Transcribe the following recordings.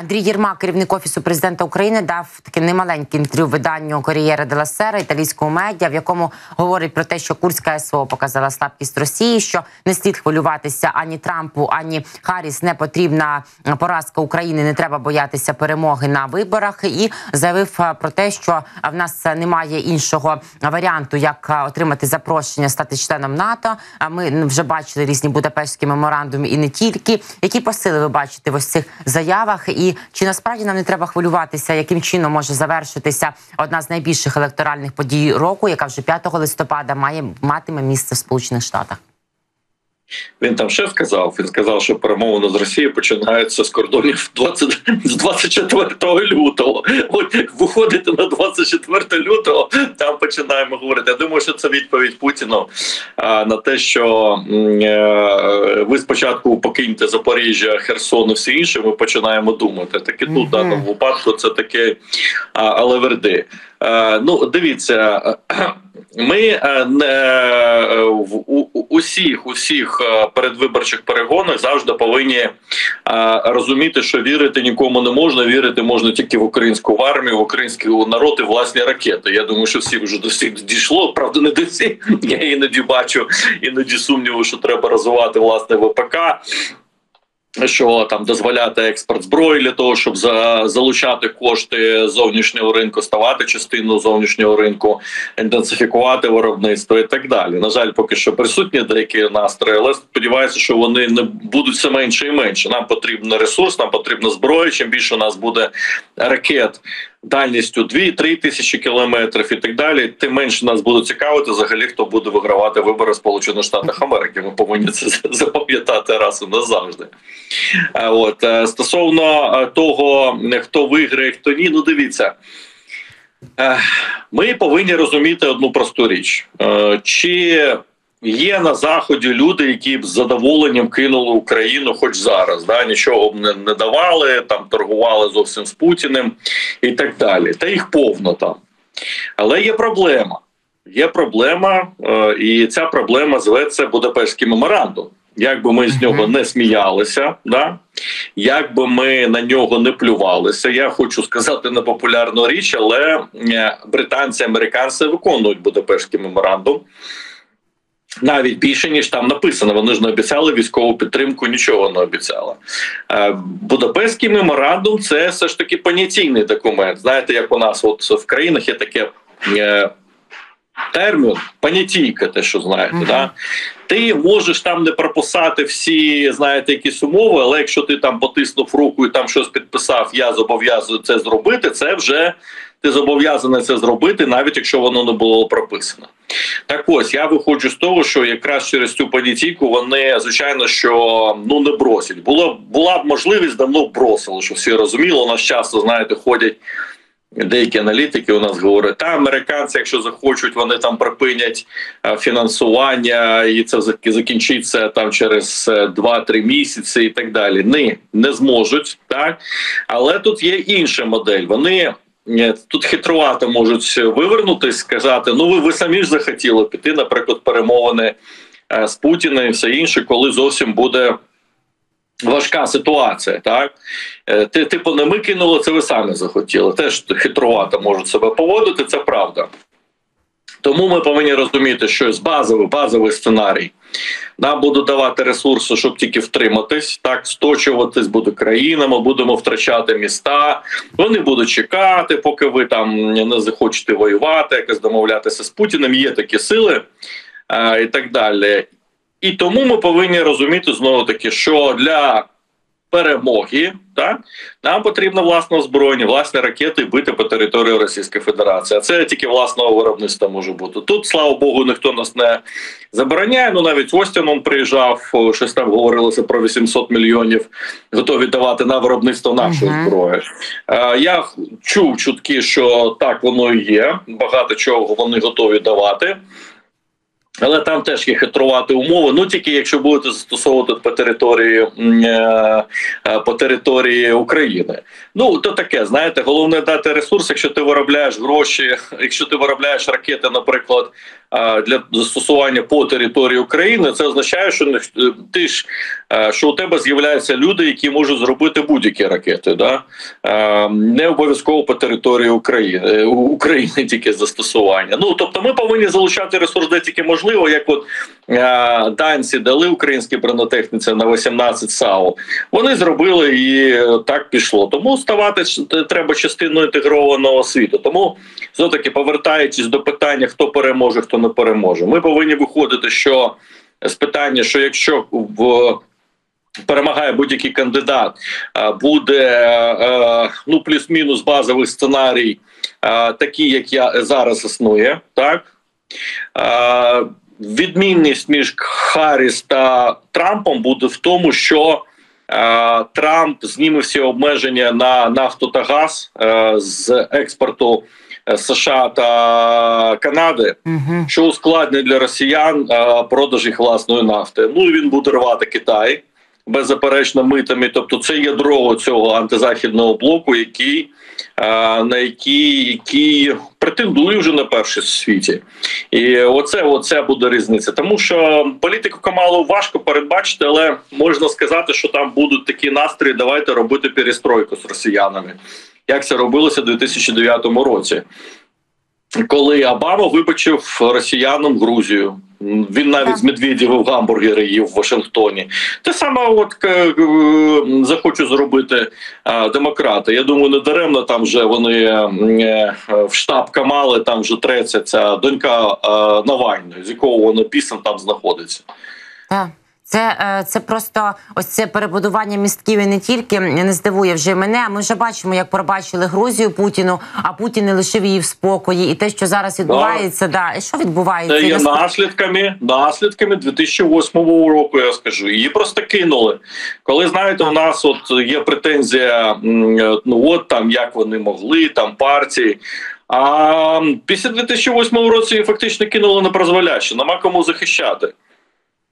Андрій Єрмак, керівник Офісу Президента України, дав таке немаленьке інтерв'ю виданню «Corriere della Sera», італійського медіа, в якому говорить про те, що Курська СВО показала слабкість Росії, що не слід хвилюватися ані Трампу, ані Харріс, не потрібна поразка України, не треба боятися перемоги на виборах. І заявив про те, що в нас немає іншого варіанту, як отримати запрошення стати членом НАТО. А ми вже бачили різні Будапештські меморандуми і не тільки. Які посили ви бачите в ось цих заявах? І чи насправді нам не треба хвилюватися, яким чином може завершитися одна з найбільших електоральних подій року, яка вже 5 листопада матиме місце в Сполучених Штатах? Він там ще сказав, що перемовини з Росією починаються з кордонів з 24 лютого. От виходите на 24 лютого, там починаємо говорити. Я думаю, що це відповідь Путіну на те, що ви спочатку покиньте Запоріжжя, Херсон і всі інші, ми починаємо думати. Таке тут, в даному випадку, це таке алеверди. Ну, дивіться, ми в усіх передвиборчих перегонах завжди повинні розуміти, що вірити нікому не можна, вірити можна тільки в українську армію, в український народ і власні ракети. Я думаю, що всі вже до всіх дійшло, правда не до всіх, я іноді бачу, іноді сумніву, що треба розвивати власне ВПК, що там дозволяти експорт зброї для того, щоб залучати кошти зовнішнього ринку, ставати частиною зовнішнього ринку, інтенсифікувати виробництво і так далі. На жаль, поки що присутні деякі настрої, але сподіваюся, що вони не будуть все менше і менше. Нам потрібен ресурс, нам потрібна зброя, чим більше у нас буде ракет дальністю 2-3 тисячі кілометрів і так далі, тим менше нас буде цікавити взагалі, хто буде вигравати вибори в Сполучених Штатах Америки. Ми повинні це запам'ятати раз і назавжди. От. Стосовно того, хто виграє, хто ні, ну дивіться, ми повинні розуміти одну просту річ. Чи є на Заході люди, які б з задоволенням кинули Україну хоч зараз, да? Нічого б не давали, там торгували зовсім з Путіним і так далі. Та їх повно там. Але є проблема. Є проблема, і ця проблема зветься Будапештський меморандум. Як би ми з нього не сміялися, да? Як би ми на нього не плювалися, я хочу сказати непопулярну річ, але британці, американці виконують Будапештський меморандум. Навіть більше, ніж там написано. Вони ж не обіцяли військову підтримку, нічого не обіцяли. Будапештський меморандум – це все ж таки понятійний документ. Знаєте, як у нас от в країнах є таке термін, понятійка, те, що знаєте, да? Ти можеш там не прописати всі, знаєте, якісь умови, але якщо ти там потиснув руку і там щось підписав, я зобов'язую це зробити, це вже ти зобов'язаний це зробити, навіть якщо воно не було прописано. Так ось, я виходжу з того, що якраз через цю понятійку вони, звичайно, що ну, не бросять. Була б можливість, давно бросили, що всі розуміли, у нас часто, знаєте, ходять деякі аналітики у нас говорять, та американці, якщо захочуть, вони там припинять фінансування і це закінчиться там через 2-3 місяці і так далі. Ні, не зможуть, так? Але тут є інша модель. Вони тут хитрувато можуть вивернутися, сказати, ну ви самі ж захотіли піти, наприклад, перемовини з Путіним і все інше, коли зовсім буде важка ситуація, так? Типу, не ми кинули, це ви самі захотіли. Теж хитрувато можуть себе поводити, це правда. Тому ми повинні розуміти, що з базовий сценарій. Нам будуть давати ресурси, щоб тільки втриматись, так, сточуватись буде країна, ми будемо втрачати міста, вони будуть чекати, поки ви там не захочете воювати, якось домовлятися з Путіним, є такі сили і так далі. І тому ми повинні розуміти, знову-таки, що для перемоги, так, нам потрібно власне озброєння, власні ракети бити по території Російської Федерації. А це тільки власного виробництва може бути. Тут, слава Богу, ніхто нас не забороняє. Ну, навіть Остін он приїжджав, щось там говорилося про 800 мільйонів, готові давати на виробництво нашої зброї. Я чув чутки, що так воно і є, багато чого вони готові давати. Але там теж є хитрувати умови, ну тільки якщо будете застосовувати по території України. Ну, то таке, знаєте, головне дати ресурс, якщо ти виробляєш гроші, якщо ти виробляєш ракети, наприклад, для застосування по території України, це означає, що ти ж, що у тебе з'являються люди, які можуть зробити будь-які ракети, да? Не обов'язково по території України тільки застосування. Ну, тобто ми повинні залучати ресурс, де тільки можливо, як от данці дали українській бронетехніці на 18 САУ. Вони зробили і так пішло. Тому ставати треба частиною інтегрованого світу. Тому, все-таки, повертаючись до питання, хто переможе, хто не переможе, ми повинні виходити, що з питання, що якщо перемагає будь-який кандидат, буде ну, плюс-мінус базовий сценарій, такий, як я зараз існує, так? Відмінність між Харріс та Трампом буде в тому, що Трамп зніме всі обмеження на нафту та газ з експорту США та Канади, що ускладнює для росіян продаж їх власної нафти. Ну і він буде рвати Китай, беззаперечно, митами. Тобто це ядро цього антизахідного блоку, який претендує вже на першість в світі. І оце буде різниця. Тому що політику Камалу важко передбачити, але можна сказати, що там будуть такі настрої, давайте робити перестройку з росіянами. Як це робилося у 2009 році. Коли Обама вибачив росіянам Грузію. Він навіть з Медведєвим гамбургери їв в Вашингтоні. Те саме захочуть зробити демократи. Я думаю, не даремно там вже вони в штаб Камали, там вже треться ця донька Навальної, з якого вона пісом там знаходиться. Так. Це просто ось це перебудування містків і не тільки не здивує вже мене. А ми вже бачимо, як пробачили Грузію Путіну, а Путін не лишив її в спокої. І те, що зараз відбувається, да. Що відбувається? Це є наслідками 2008 року, я скажу. Її просто кинули. Коли, знаєте, у нас от є претензія, ну от там, як вони могли, там партії. А після 2008 року її фактично кинули на призволяще. Нема кому захищати.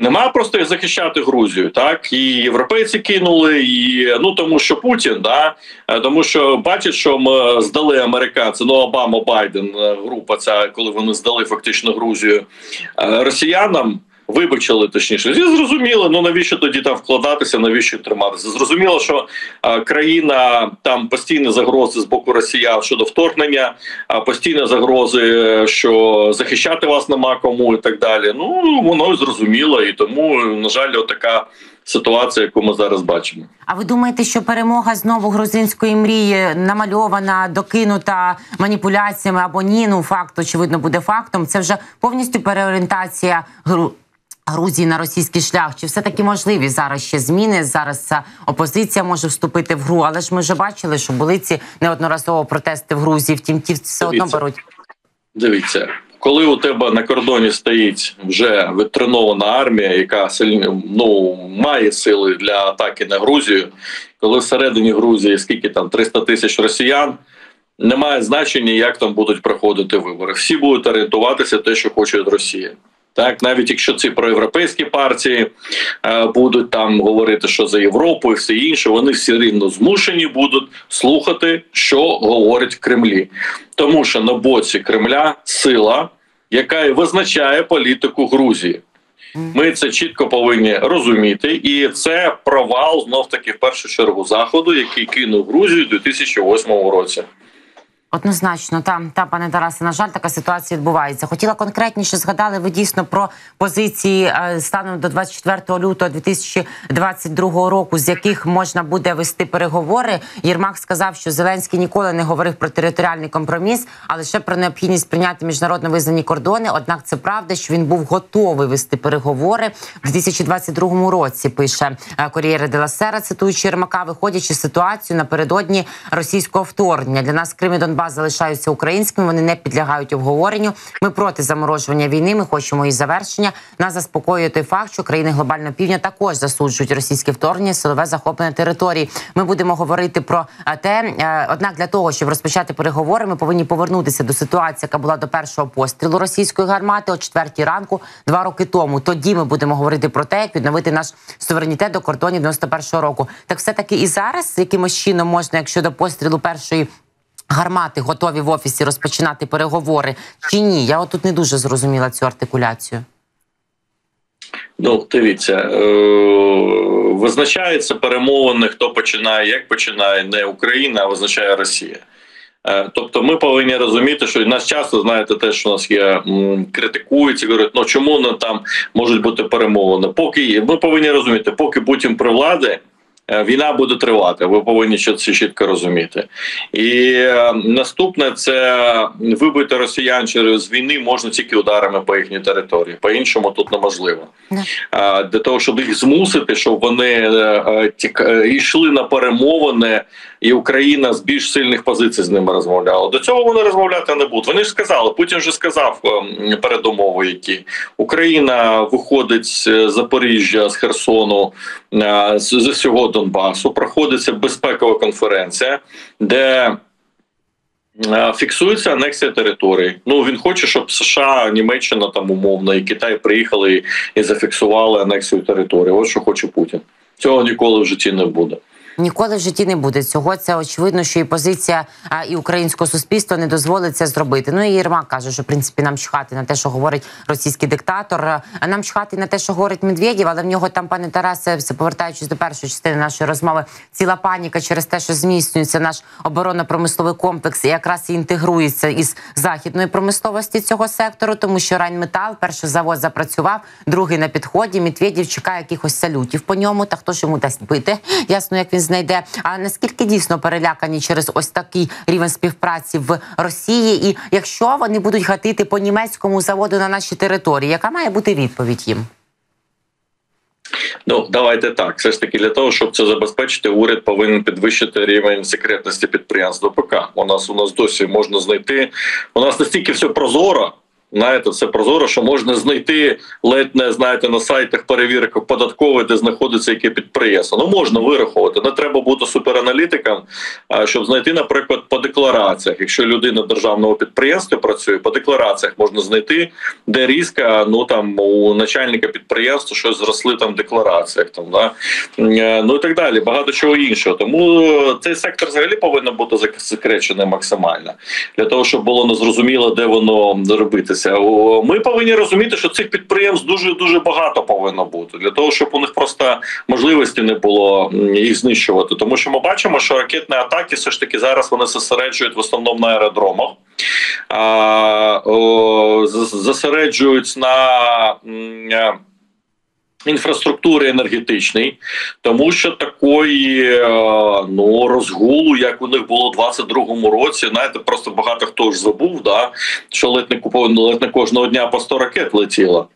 Нема просто захищати Грузію, так? І європейці кинули, і, ну, тому що Путін, да? Тому що бачить, що ми здали американці, ну, Обама, Байден, група ця, коли вони здали фактично Грузію росіянам, вибачили, точніше, і зрозуміло, ну, навіщо тоді там вкладатися, навіщо триматися. Зрозуміло, що країна, там постійні загрози з боку росіян щодо вторгнення, постійні загрози, що захищати вас нема кому і так далі. Ну, воно зрозуміло, і тому, на жаль, отака ситуація, яку ми зараз бачимо. А ви думаєте, що перемога знову грузинської мрії намальована, докинута маніпуляціями або ні? Ну, факт, очевидно, буде фактом. Це вже повністю переорієнтація Грузії на російський шлях, чи все-таки можливі зараз ще зміни, зараз опозиція може вступити в гру, але ж ми вже бачили, що були ці неодноразово протести в Грузії, втім ті все одно беруть. Дивіться, коли у тебе на кордоні стоїть вже відтренована армія, яка сильно, ну, має сили для атаки на Грузію, коли всередині Грузії скільки там, 300 тисяч росіян, немає значення, як там будуть проходити вибори. Всі будуть орієнтуватися те, що хоче Росія. Так, навіть якщо ці проєвропейські партії будуть там говорити, що за Європу і все інше, вони всі рівно змушені будуть слухати, що говорять в Кремлі. Тому що на боці Кремля сила, яка і визначає політику Грузії. Ми це чітко повинні розуміти, і це провал, знов-таки, в першу чергу Заходу, який кинув Грузію у 2008 році. Однозначно, пане Тарасе, на жаль, така ситуація відбувається. Хотіла конкретніше, згадали ви дійсно про позиції станом до 24 лютого 2022 року, з яких можна буде вести переговори. Єрмак сказав, що Зеленський ніколи не говорив про територіальний компроміс, а лише про необхідність прийняти міжнародно визнані кордони. Однак це правда, що він був готовий вести переговори в 2022 році, пише Corriere della Sera, цитуючи Єрмака, виходячи з ситуацію напередодні російського вторгнення. Для нас Крим і Донбас залишаються українськими, вони не підлягають обговоренню. Ми проти заморожування війни, ми хочемо її завершення. Нас заспокоює той факт, що країни Глобального Півдня також засуджують російське вторгнення, силове захоплення території. Ми будемо говорити про те. Однак для того, щоб розпочати переговори, ми повинні повернутися до ситуації, яка була до першого пострілу російської гармати о 4-й ранку 2 роки тому. Тоді ми будемо говорити про те, як відновити наш суверенітет до кордонів 91-го року. Так все-таки і зараз якимось чином можна, якщо до пострілу першої гармати готові в офісі розпочинати переговори чи ні? Я отут не дуже зрозуміла цю артикуляцію. Ну, дивіться, визначається перемовини, хто починає, як починає, не Україна, а визначає Росія. Тобто ми повинні розуміти, що нас часто, знаєте, те, що нас є, критикують і говорять, ну чому не там можуть бути перемовини. Поки, ми повинні розуміти, поки Путін при владі, війна буде тривати, ви повинні це чітко розуміти. І наступне – це вибити росіян через війни можна тільки ударами по їхній території. По-іншому тут неможливо. Для того, щоб їх змусити, щоб вони йшли на перемовини, і Україна з більш сильних позицій з ними розмовляла. До цього вони розмовляти не будуть. Вони ж сказали, Путін вже сказав передумови, які Україна виходить з Запоріжжя, з Херсону, з всього Донбасу, проходиться безпекова конференція, де фіксується анексія територій. Ну, він хоче, щоб США, Німеччина, там умовно, і Китай приїхали і зафіксували анексію території. Ось що хоче Путін. Цього ніколи в житті не буде. Ніколи в житті не буде цього. Це очевидно, що і позиція і українського суспільства не дозволить це зробити. Ну і Єрмак каже, що в принципі нам чхати на те, що говорить російський диктатор, а нам чхати на те, що говорить Медведєв, але в нього там, пане Тарасе, повертаючись до першої частини нашої розмови, ціла паніка через те, що зміцнюється наш оборонно-промисловий комплекс і якраз і інтегрується із західної промисловості цього сектору, тому що Райнметалл, перший завод запрацював, другий на підході, Медведєв чекає якихось салютів по ньому, та хто ж йому дасть бити, ясно, як він знайде. А наскільки дійсно перелякані через ось такий рівень співпраці в Росії? І якщо вони будуть гатити по німецькому заводу на нашій території, яка має бути відповідь їм? Ну, давайте так. Все ж таки, для того, щоб це забезпечити, уряд повинен підвищити рівень секретності підприємств ВПК. У нас досі можна знайти... У нас настільки все прозоро, знаєте, все прозоро, що можна знайти ледь не, знаєте, на сайтах перевірок податкових, де знаходиться яке підприємство. Ну, можна вирахувати. Не треба бути супераналітиком, щоб знайти, наприклад, по деклараціях. Якщо людина в державному підприємстві працює, по деклараціях можна знайти, де різко, ну, там, у начальника підприємства щось зросли там в деклараціях, там, да? Ну, і так далі. Багато чого іншого. Тому цей сектор взагалі повинен бути засекречений максимально. Для того, щоб було незрозуміло, де воно робити. Ми повинні розуміти, що цих підприємств дуже-дуже багато повинно бути, для того, щоб у них просто можливості не було їх знищувати. Тому що ми бачимо, що ракетні атаки все ж таки зараз вони зосереджують в основному на аеродромах, зосереджують на інфраструктури енергетичної, тому що такої, ну, розгулу, як у них було у 22-му році, знаєте, просто багато хто ж забув, да, що ледь не кожного дня по 100 ракет летіло.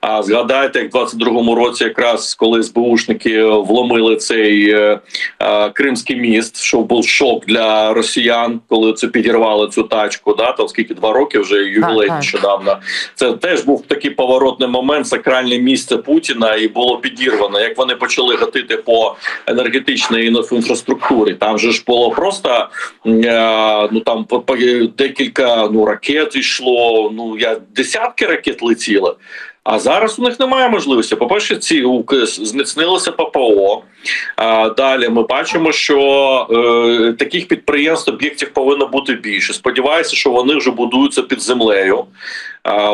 А згадайте, як в 22-му році якраз, коли СБУшники вломили цей Кримський міст, що був шок для росіян, коли це підірвали цю тачку, да, там скільки, 2 роки вже, ювілей нещодавно. Це теж був такий поворотний момент, сакральне місце Путіна, і було підірвано, як вони почали гатити по енергетичній інфраструктурі. Там же ж було просто, ну там декілька, ну, ракет йшло, ну, десятки ракет летіли. А зараз у них немає можливості. По-перше, ці зміцнилися ППО. Далі ми бачимо, що таких підприємств, об'єктів повинно бути більше. Сподіваюся, що вони вже будуються під землею.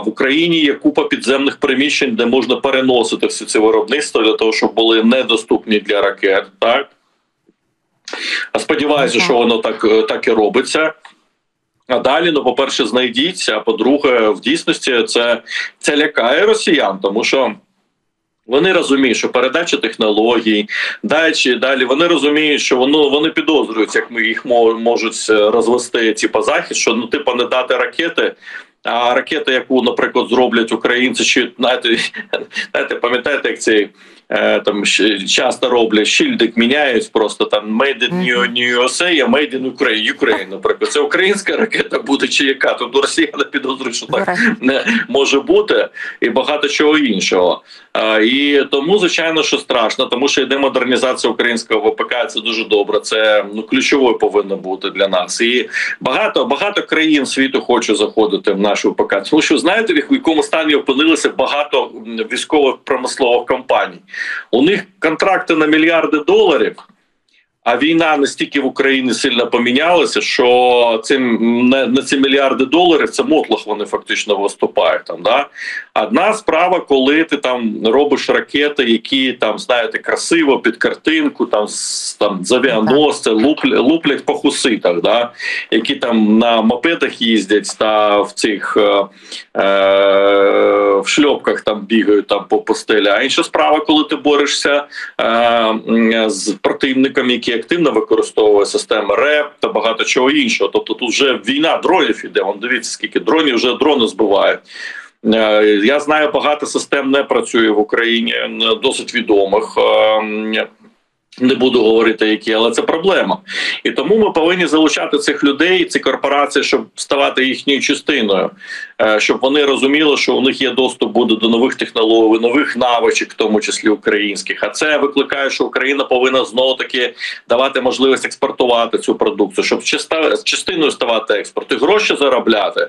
В Україні є купа підземних приміщень, де можна переносити всі ці виробництва, для того, щоб були недоступні для ракет. Так? Сподіваюся, що воно так і робиться. А далі, ну, по-перше, знайдіться, а по-друге, в дійсності це лякає росіян, тому що вони розуміють, що передача технологій, далі вони розуміють, що вони підозрюють, як ми їх можуть розвести, типу, захід, що, ну, типу, не дати ракети. А ракета, яку, наприклад, зроблять українці, чи, знаєте, пам'ятаєте, як цей там часто роблять шильдик, міняють просто там Made in USA, а Made in Ukraine, наприклад. Це українська ракета буде чи яка? Тут росіяни підозрюють, що так не може бути, і багато чого іншого. І тому, звичайно, що страшно, тому що йде модернізація українського ВПК, це дуже добре, це, ну, ключовою повинно бути для нас. І багато країн світу хоче заходити в нашу ВПК, тому що, знаєте, в якому стані опинилися багато військових промислових компаній. У них контракти на мільярди доларів, А війна настільки в Україні сильно помінялася, що на ці мільярди доларів це мотлох вони фактично виступають. Там, да? Одна справа, коли ти там робиш ракети, які там, знаєте, красиво під картинку, там з авіаносця луплять по хуситах, да? Які там на мопедах їздять та в цих в шльопках там бігають там, по постелі. А інша справа, коли ти борешся з противником, які активно використовує системи РЕБ та багато чого іншого. Тобто тут вже війна дронів іде. Вон, дивіться, скільки дронів вже дрони збивають. Я знаю, багато систем не працює в Україні, досить відомих. Не буду говорити, які, але це проблема. І тому ми повинні залучати цих людей, ці корпорації, щоб ставати їхньою частиною. Щоб вони розуміли, що у них є доступ буде до нових технологій, нових навичок, в тому числі українських. А це викликає, що Україна повинна знову-таки давати можливість експортувати цю продукцію, щоб частиною ставати експорт і гроші заробляти.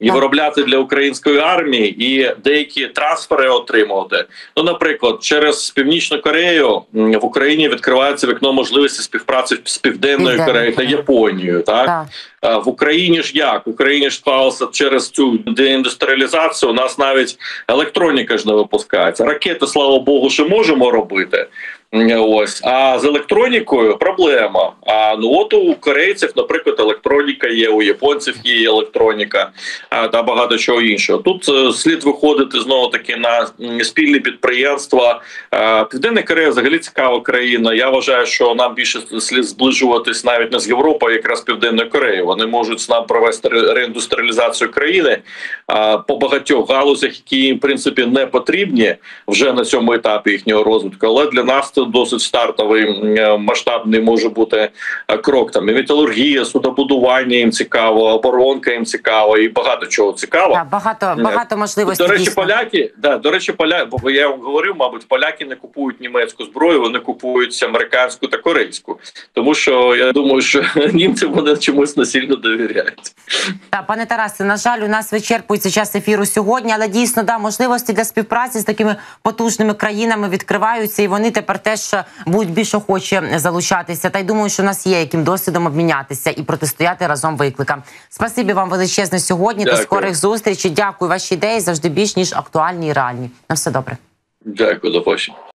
І виробляти для української армії, і деякі трансфери отримувати. Ну, наприклад, через Північну Корею в Україні відкривається вікно можливості співпраці з Південною Кореєю та Японією. Так? Так. В Україні ж як? В Україні ж склалося через цю деіндустріалізацію, у нас навіть електроніка ж не випускається. Ракети, слава Богу, що можемо робити. Ось. А з електронікою проблема. А ну от у корейців, наприклад, електроніка є, у японців є електроніка та багато чого іншого. Тут слід виходити знову-таки на спільні підприємства. Південна Корея взагалі цікава країна. Я вважаю, що нам більше слід зближуватись навіть не з Європою, а якраз з Південною Кореєю. Вони можуть з нами провести реіндустріалізацію країни по багатьох галузях, які їм, в принципі, не потрібні вже на цьому етапі їхнього розвитку. Але для нас це досить стартовий, масштабний може бути крок. Там і металургія, суднобудування їм цікаво, оборонка їм цікаво, і багато чого цікаво. Да, багато можливостей. До речі, дійсно. Поляки, бо я вам говорив, мабуть, поляки не купують німецьку зброю, вони купують американську та корейську. Тому що я думаю, що німцям вони чомусь насильно довіряють. Так, пане Тарасе, на жаль, у нас вичерпується час ефіру сьогодні, але дійсно, да, можливості для співпраці з такими потужними країнами відкриваються, і вони тепер теж будуть більш охочі залучатися. Та й думаю, що у нас є яким досвідом обмінятися і протистояти разом викликам. Спасибі вам величезне сьогодні. Дякую. До скорих зустрічей. Дякую. Ваші ідеї завжди більш ніж актуальні і реальні. На все добре. Дякую. До побачення.